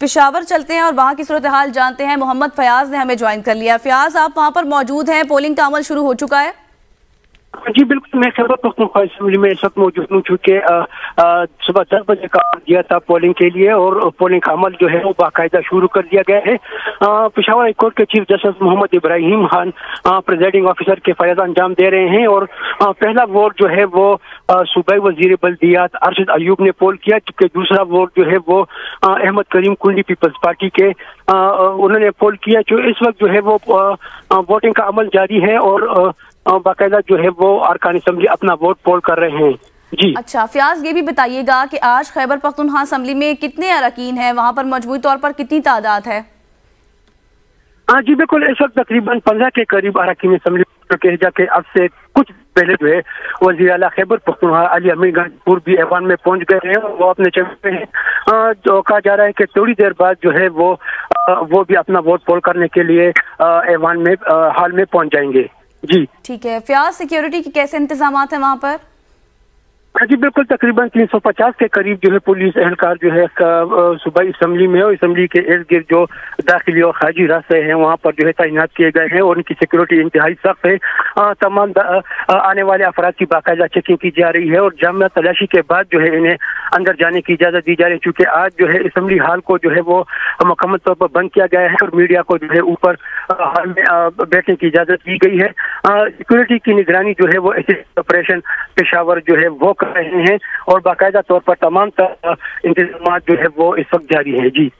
पेशावर चलते हैं और वहाँ की सूरत हाल जानते हैं। मोहम्मद फयाज ने हमें ज्वाइन कर लिया। फयाज, आप वहाँ पर मौजूद हैं, पोलिंग का अमल शुरू हो चुका है? जी बिल्कुल, मैं खैबर पख्तूनख्वा असेंबली में इस वक्त मौजूद हूँ, चूँकि सुबह 10 बजे का दिया था पोलिंग के लिए और पोलिंग का अमल जो है वो बाकायदा शुरू कर दिया गया है। पेशावर हाईकोर्ट के chief justice Mohammad Ibrahim Khan presiding officer के फैज़ अंजाम दे रहे हैं और पहला वोट जो है वो सूबाई वजीर बल्दियात अरशद अयूब ने पोल किया, जबकि दूसरा वोट जो है वो अहमद करीम खुंडी पीपल्स पार्टी के उन्होंने पोल किया। जो इस वक्त जो है वो वोटिंग का अमल जारी है और बाकायदा जो है वो अरकान असेंबली अपना वोट पोल कर रहे हैं। जी अच्छा, फयाज ये भी बताइएगा कि आज खैबर पख्तूनख्वा असेंबली में कितने अरकान हैं, वहाँ पर मजबूती तौर पर कितनी तादाद है? हाँ जी बिल्कुल, इस वक्त तकरीबन 15 के करीब अरकान असेंबली के अब से कुछ पहले जो है वजीर आला खैबर पख्तूनख्वा अली अमीन गांधीपुर भी ऐवान में पहुंच गए हैं और वो अपने चैम्बर में जो कहा जा रहा है कि थोड़ी देर बाद जो है वो भी अपना वोट पोल करने के लिए ऐवान में हाल में पहुँच जाएंगे। जी ठीक है। फयाज, सिक्योरिटी के कैसे इंतजाम हैं वहाँ पर? जी बिल्कुल, तकरीबन 350 के करीब जो है पुलिस एहलकार जो है सूबाई असेंबली में और असेंबली के इर्द गिर्द जो दाखिली और खारजी रास्ते हैं वहाँ पर जो है तैनात किए गए हैं और उनकी सिक्योरिटी इंतहाई सख्त है। तमाम आने वाले अफराद की बाकायदा चेकिंग की जा रही है और जामिया तलाशी के बाद जो है इन्हें अंदर जाने की इजाज़त दी जा रही है, चूँकि आज जो है असेंबली हाल को जो है वो मुकम्मल तौर पर बंद किया गया है और मीडिया को जो है ऊपर हाल में बैठने की इजाज़त दी गई है। सिक्योरिटी की निगरानी जो है वो ऐसे ऑपरेशन पेशावर जो है वो कर रहे हैं और बाकायदा तौर पर तमाम इंतजाम जो है वो इस वक्त जारी है। जी।